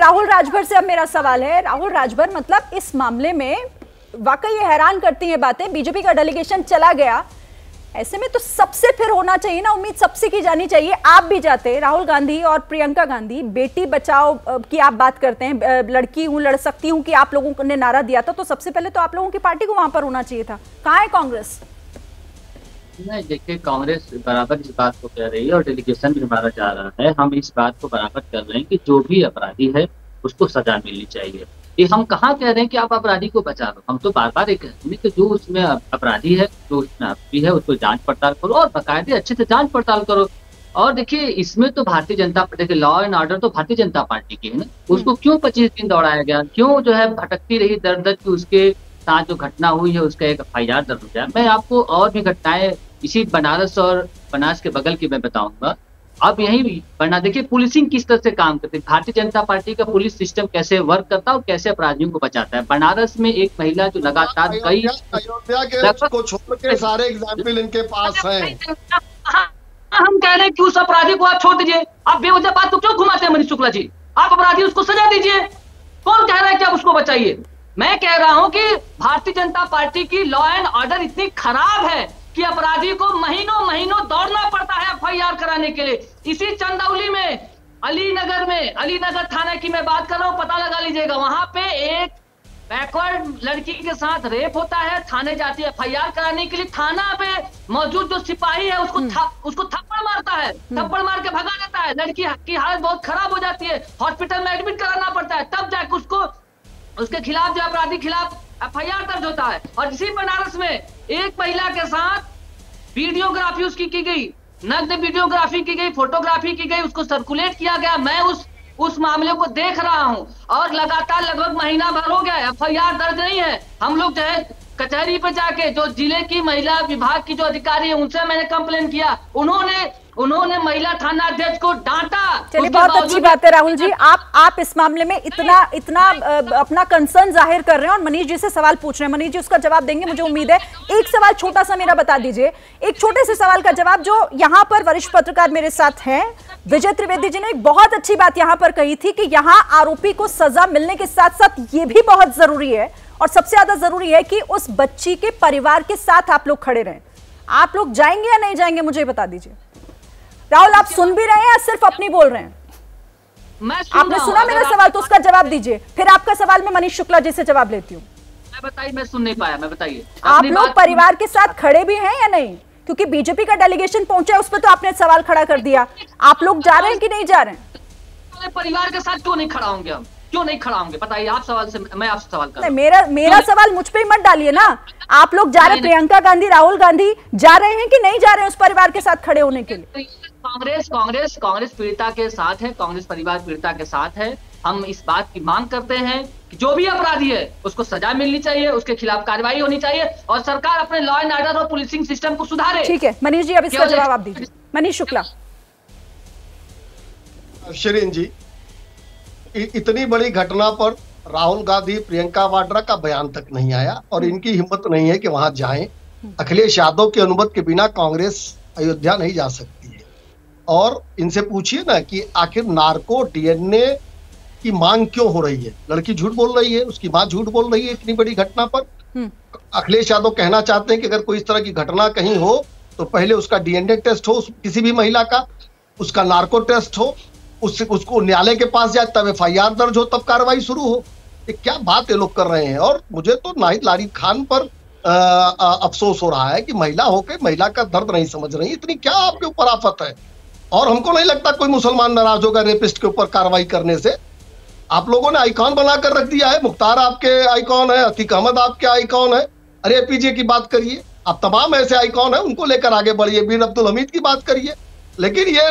राहुल राजभर से अब मेरा सवाल है, राहुल राजभर मतलब इस मामले में वाकई ये हैरान करती हैं बातें। बीजेपी का डेलीगेशन चला गया, ऐसे में तो सबसे फिर होना चाहिए ना, उम्मीद सबसे की जानी चाहिए। आप भी जाते, राहुल गांधी और प्रियंका गांधी, बेटी बचाओ की आप बात करते हैं, लड़की हूँ लड़ सकती हूँ कि आप लोगों ने नारा दिया था, तो सबसे पहले तो आप लोगों की पार्टी को वहां पर होना चाहिए था। कहाँ है कांग्रेस? नहीं देखिए, कांग्रेस बराबर इस बात को कह रही है और डेलीगेशन भी हमारा जा रहा है। हम इस बात को बराबर कर रहे हैं कि जो भी अपराधी है उसको सजा मिलनी चाहिए। ये हम कहाँ कह रहे हैं कि आप अपराधी को बचा लो, हम तो बार बार ये कह रहे हैं कि जो उसमें अपराधी है, जो उसमें आरोपी है, उसको जांच पड़ताल करो और बाकायदे अच्छे से जांच पड़ताल करो। और देखिए, इसमें तो Bharatiya Janata party, law and order तो भारतीय जनता पार्टी की है ना, उसको क्यों 25 दिन दौड़ाया गया, क्यों जो है भटकती रही दर-दर की उसके साथ जो घटना हुई है उसका एक FIR दर्ज हो जाए। मैं आपको और भी घटनाएं इसी बनारस और बनारस के बगल की मैं बताऊंगा। अब यही वरना देखिए पुलिसिंग किस तरह से काम करती है, भारतीय जनता पार्टी का पुलिस सिस्टम कैसे वर्क करता है और कैसे अपराधियों को बचाता है। बनारस में एक महिला जो लगातार कई हम कह रहे हैं कि उस अपराधी को आप छोड़ दीजिए, आप बेवजह बात को क्यों घुमाते हैं मनीष शुक्ला जी। आप अपराधी उसको सजा दीजिए, कौन कह रहा है कि आप उसको बचाइए। मैं कह रहा हूं कि भारतीय जनता पार्टी की लॉ एंड ऑर्डर इतनी खराब है कि अपराधी को महीनों महीनों दौड़ना पड़ता है FIR कराने के लिए। इसी चंदौली में, अलीनगर में, अलीनगर थाना की मैं बात कर रहा हूं, पता लगा लीजिएगा, वहां पे एक बैकवर्ड लड़की के साथ रेप होता है, थाने जाती है FIR कराने के लिए, थाना पे मौजूद जो सिपाही है उसको थप्पड़ मारता है, थप्पड़ मार के भगा देता है। लड़की की हालत बहुत खराब हो जाती है, हॉस्पिटल में एडमिट कराना पड़ता है, तब जाके उसके खिलाफ जो अपराधी खिलाफ FIR दर्ज होता है। और इसी बनारस में एक महिला के साथ वीडियोग्राफी उसकी की गई, नग्न वीडियोग्राफी की गई, फोटोग्राफी की गई, उसको सर्कुलेट किया गया। मैं उस मामले को देख रहा हूं और लगातार लगभग महीना भर हो गया है, FIR दर्ज नहीं है। हम लोग जो है कचहरी पे जाके, जो जिले की महिला विभाग की जो अधिकारी है उनसे मैंने कंप्लेन किया, उन्होंने महिला थाना अध्यक्ष को डांटा। चलिए, बहुत अच्छी बात है राहुल जी, आप इस मामले में इतना अपना कंसर्न जाहिर कर रहे हैं और मनीष जी से सवाल पूछ रहे हैं, मनीष जी उसका जवाब देंगे मुझे उम्मीद है। एक सवाल छोटा सा मेरा बता दीजिए, एक छोटे से सवाल का जवाब, जो यहाँ पर वरिष्ठ पत्रकार मेरे साथ हैं विजय त्रिवेदी जी ने एक बहुत अच्छी बात यहाँ पर कही थी कि यहाँ आरोपी को सजा मिलने के साथ साथ ये भी बहुत जरूरी है और सबसे ज्यादा जरूरी है कि उस बच्ची के परिवार के साथ आप लोग खड़े रहें। आप लोग जाएंगे या नहीं जाएंगे मुझे बता दीजिए। राहुल, आप सुन भी रहे हैं या सिर्फ अपनी बोल रहे हैं? आपने सुना मेरा सवाल तो उसका जवाब दीजिए, फिर आपका सवाल मैं मनीष शुक्ला जी से जवाब लेती हूँ। मैं सुन नहीं पाया, मैं बताइए आप लोग परिवार के साथ खड़े भी हैं या नहीं, क्योंकि बीजेपी का डेलीगेशन पहुंचा है उस पर तो आपने सवाल खड़ा कर दिया। आप लोग जा रहे हैं कि नहीं जा रहे हैं? परिवार के साथ क्यों नहीं खड़ा होंगे, हम क्यों नहीं खड़ा होंगे, बताइए आप सवाल से। मैं आपसे सवाल कर, मेरा सवाल मुझ पे मत डालिए ना। आप लोग जा रहे हैं, प्रियंका गांधी, राहुल गांधी जा रहे हैं कि नहीं जा रहे हैं उस परिवार के साथ खड़े होने के लिए? कांग्रेस पीड़िता के साथ है, कांग्रेस परिवार पीड़िता के साथ है। हम इस बात की मांग करते हैं कि जो भी अपराधी है उसको सजा मिलनी चाहिए, उसके खिलाफ कार्रवाई होनी चाहिए और सरकार अपने लॉ एंड ऑर्डर और पुलिसिंग सिस्टम को सुधारे। ठीक है मनीष जी, अब इसका जवाब आप दीजिए। मनीष शुक्ला। शरीन जी, इतनी बड़ी घटना पर राहुल गांधी, प्रियंका वाड्रा का बयान तक नहीं आया और इनकी हिम्मत नहीं है कि वहां जाएं। अखिलेश यादव की अनुमति के बिना कांग्रेस अयोध्या नहीं जा सकती है और इनसे पूछिए ना कि आखिर नार्को DNA की मांग क्यों हो रही है। लड़की झूठ बोल रही है, उसकी माँ झूठ बोल रही है, इतनी बड़ी घटना पर अखिलेश यादव कहना चाहते हैं कि अगर कोई इस तरह की घटना कहीं हो तो पहले उसका DNA टेस्ट हो, किसी भी महिला का उसका नार्को टेस्ट हो, उससे उसको न्यायालय के पास जाए, तब FIR दर्ज हो, तब कार्रवाई शुरू हो। ये क्या बात ये लोग कर रहे हैं। और मुझे तो नाहिद आरिफ खान पर अफसोस हो रहा है कि महिला होकर महिला का दर्द नहीं समझ रही, इतनी क्या आपके ऊपर आफत है। और हमको नहीं लगता कोई मुसलमान नाराज होगा रेपिस्ट के ऊपर कार्रवाई करने से। आप लोगों ने आइकॉन बनाकर रख दिया है, मुख्तार आपके आइकॉन है, अतीक अहमद आपके आइकॉन है। अरे APJ की बात करिए, आप तमाम ऐसे आइकॉन है, उनको लेकर आगे बढ़िए, बीर अब्दुल हमीद की बात करिए। लेकिन ये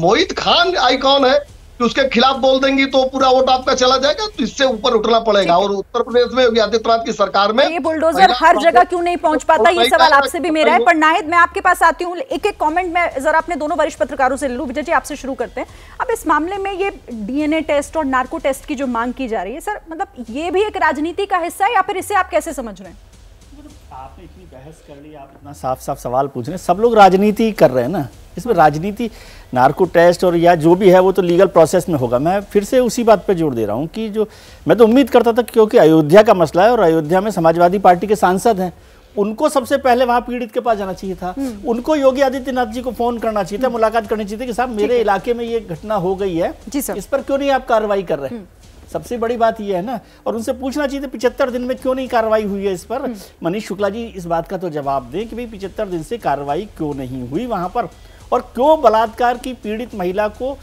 मोइद खान आइकॉन है कि उसके खिलाफ बोल देंगी तो पूरा वोट आपका चला जाएगा, तो इससे ऊपर उठना पड़ेगा। और उत्तर प्रदेश में योगी आदित्यनाथ की सरकार में ये बुलडोजर हर जगह क्यों नहीं पहुंच पाता, ये सवाल आपसे भी मेरा है। पर नाहिद, मैं आपके पास आती हूँ, एक एक कमेंट में जरा अपने दोनों वरिष्ठ पत्रकारों से लूँ। विजय जी, आपसे शुरू करते हैं। अब इस मामले में ये DNA टेस्ट और नार्को टेस्ट की जो मांग की जा रही है, सर मतलब ये भी एक राजनीति का हिस्सा है या फिर इसे आप कैसे समझ रहे हैं? आपने इतनी बहस कर ली, आप इतना साफ साफ सवाल पूछ रहे हैं, सब लोग राजनीति कर रहे हैं ना। इसमें राजनीति, नार्को टेस्ट और या जो भी है वो तो लीगल प्रोसेस में होगा। मैं फिर से उसी बात पर जोर दे रहा हूँ कि जो मैं तो उम्मीद करता था, क्योंकि अयोध्या का मसला है और अयोध्या में समाजवादी पार्टी के सांसद हैं, उनको सबसे पहले वहाँ पीड़ित के पास जाना चाहिए था, उनको योगी आदित्यनाथ जी को फोन करना चाहिए था, मुलाकात करनी चाहिए थी कि साहब मेरे इलाके में ये घटना हो गई है, इस पर क्यों नहीं आप कार्रवाई कर रहे हैं। सबसे बड़ी बात यह है ना, और उनसे पूछना चाहिए 75 दिन में क्यों नहीं कार्रवाई हुई है इस पर। मनीष शुक्ला जी इस बात का तो जवाब दें कि भाई 75 दिन से कार्रवाई क्यों नहीं हुई वहाँ पर, और क्यों बलात्कार की पीड़ित महिला को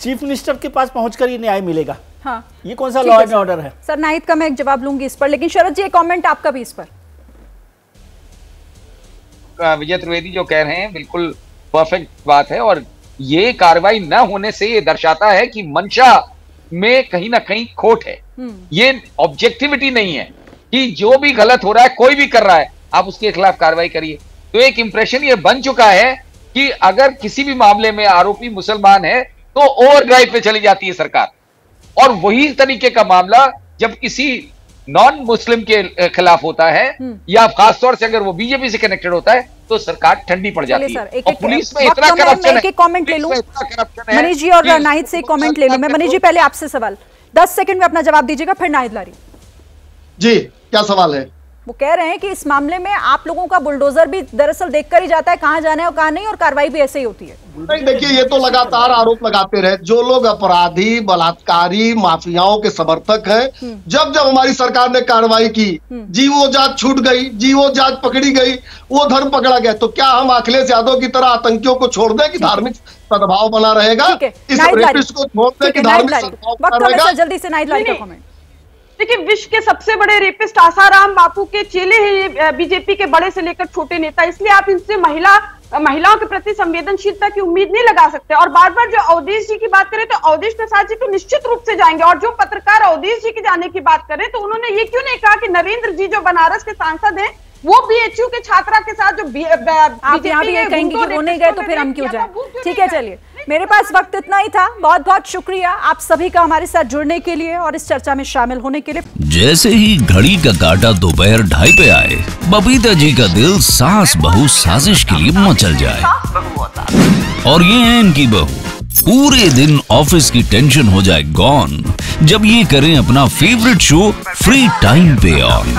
चीफ मिनिस्टर के पास पहुंचकर ये न्याय मिलेगा। हाँ, ये कौन सा लॉ एंड ऑर्डर है। सर नाहिद का मैं एक जवाब लूंगी इस पर, लेकिन शरद जी एक कॉमेंट आपका भी इस पर। विजय त्रिवेदी जो कह रहे हैं बिल्कुल परफेक्ट बात है, और ये कार्रवाई न होने से ये दर्शाता है कि मंशा में कहीं ना कहीं खोट है। ये ऑब्जेक्टिविटी नहीं है कि जो भी गलत हो रहा है, कोई भी कर रहा है, आप उसके खिलाफ कार्रवाई करिए। तो एक इंप्रेशन ये बन चुका है कि अगर किसी भी मामले में आरोपी मुसलमान है तो ओवरड्राइव पे चली जाती है सरकार, और वही तरीके का मामला जब किसी नॉन मुस्लिम के खिलाफ होता है या खासतौर से अगर वो बीजेपी से कनेक्टेड होता है तो सरकार ठंडी पड़ जाती है। और पुलिस में इतना करप्शन है। एक कमेंट ले लूं मनीष जी, और नाहिद से कमेंट ले लूं मैं। मनीष जी पहले आपसे सवाल, 10 सेकंड में अपना जवाब दीजिएगा, फिर नाहिद लारी जी। क्या सवाल है? वो कह रहे हैं कि इस मामले में आप लोगों का बुलडोजर भी दरअसल देखकर ही जाता है कहाँ जाना है और कहाँ नहीं, और कार्रवाई भी ऐसे ही होती है। नहीं देखिए, ये तो लगातार आरोप लगाते रहे, जो लोग अपराधी, बलात्कारी, माफियाओं के समर्थक हैं, जब जब हमारी सरकार ने कार्रवाई की, जी वो जात छूट गई, जी वो जात पकड़ी गई, वो धर्म पकड़ा गया। तो क्या हम अखिलेश यादव की तरह आतंकियों को छोड़ दें कि धार्मिक सद्भाव बना रहेगा, इस रेपिस्ट को छोड़ दें कि धार्मिक सद्भाव बना रहेगा। जल्दी से नाहिद लारी का कमेंट। देखिए, विश्व के सबसे बड़े रेपिस्ट आसाराम बापू के चेले हैं बीजेपी के, बड़े से लेकर छोटे नेता, इसलिए आप इनसे महिलाओं के प्रति संवेदनशीलता की उम्मीद नहीं लगा सकते। और बार बार जो अवधेश जी की बात करें तो अवधेश प्रसाद जी तो निश्चित रूप से जाएंगे, और जो पत्रकार अवधेश जी के जाने की बात करें तो उन्होंने ये क्यों नहीं कहा कि नरेंद्र जी जो बनारस के सांसद हैं वो BHU के छात्रा के साथ जो बीजेपी गए तो फिर हम क्यों जाए। ठीक है, चलिए मेरे पास वक्त इतना ही था। बहुत बहुत शुक्रिया आप सभी का हमारे साथ जुड़ने के लिए और इस चर्चा में शामिल होने के लिए। जैसे ही घड़ी का काटा दोपहर 2:30 पे आए, बबीता जी का दिल सास बहू साजिश के लिए मचल जाए। और ये है इनकी बहू, पूरे दिन ऑफिस की टेंशन हो जाए गॉन जब ये करें अपना फेवरेट शो फ्री टाइम पे ऑन।